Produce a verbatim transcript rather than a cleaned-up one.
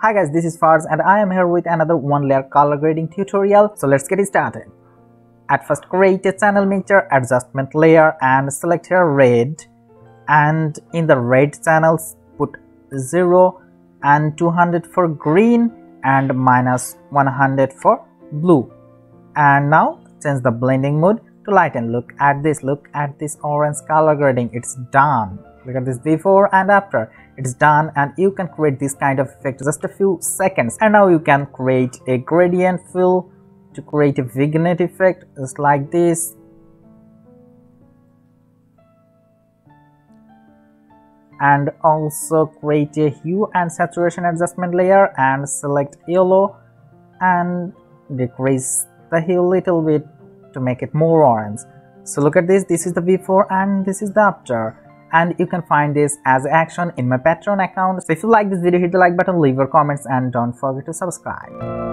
Hi guys, this is Farz and I am here with another one layer color grading tutorial. So let's get started. At first, create a channel mixture adjustment layer and select here red, and in the red channels put zero and two hundred for green and minus one hundred for blue. And now change the blending mode to lighten. Look at this, look at this orange color grading, it's done. Look at this before and after, it's done. And you can create this kind of effect just a few seconds. And now you can create a gradient fill to create a vignette effect just like this. And also create a hue and saturation adjustment layer and select yellow and decrease the hue a little bit to make it more orange. So look at this, this is the before and this is the after. And you can find this as action in my Patreon account. So if you like this video, hit the like button, leave your comments and don't forget to subscribe.